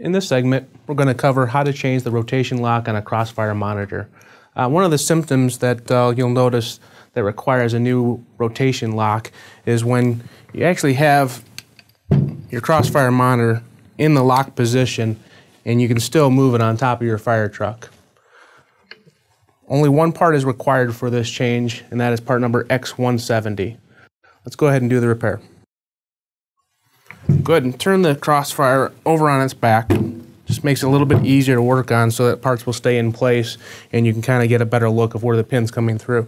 In this segment, we're going to cover how to change the rotation lock on a Crossfire monitor. One of the symptoms that you'll notice that requires a new rotation lock is when you actually have your Crossfire monitor in the lock position and you can still move it on top of your fire truck. Only one part is required for this change, and that is part number X170. Let's go ahead and do the repair. Go ahead and turn the Crossfire over on its back. Just makes it a little bit easier to work on so that parts will stay in place and you can kind of get a better look of where the pin's coming through.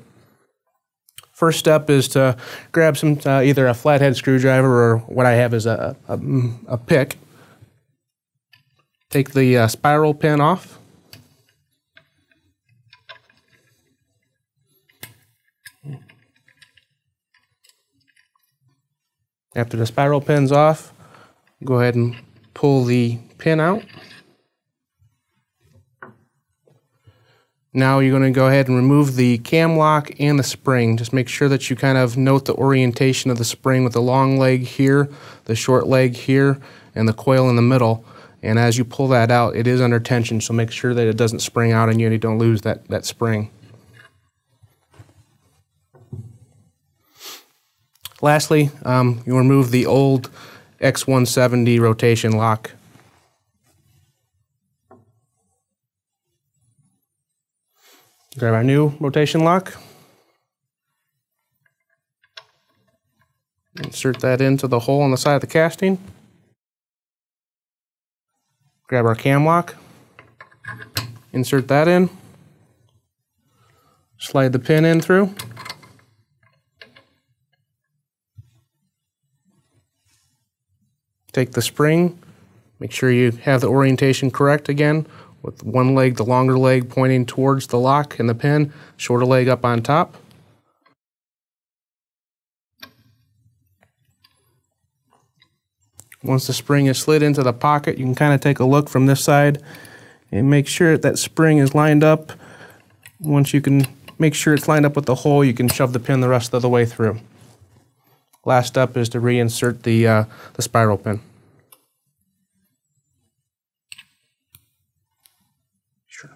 First step is to grab some either a flathead screwdriver or what I have is a pick. Take the spiral pin off. After the spiral pin's off, go ahead and pull the pin out. Now you're going to go ahead and remove the cam lock and the spring. Just make sure that you kind of note the orientation of the spring with the long leg here, the short leg here, and the coil in the middle. And as you pull that out, it is under tension, so make sure that it doesn't spring out on you and you don't lose that spring. Lastly, you remove the old X170 rotation lock. Grab our new rotation lock. Insert that into the hole on the side of the casting. Grab our cam lock. Insert that in. Slide the pin in through. Take the spring, make sure you have the orientation correct again, with one leg, the longer leg pointing towards the lock and the pin, shorter leg up on top. Once the spring is slid into the pocket, you can kind of take a look from this side and make sure that spring is lined up. Once you can make sure it's lined up with the hole, you can shove the pin the rest of the way through. Last step is to reinsert the spiral pin. Sure.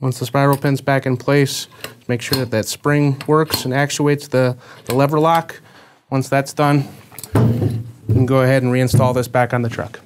Once the spiral pin's back in place, make sure that spring works and actuates the lever lock. Once that's done, you can go ahead and reinstall this back on the truck.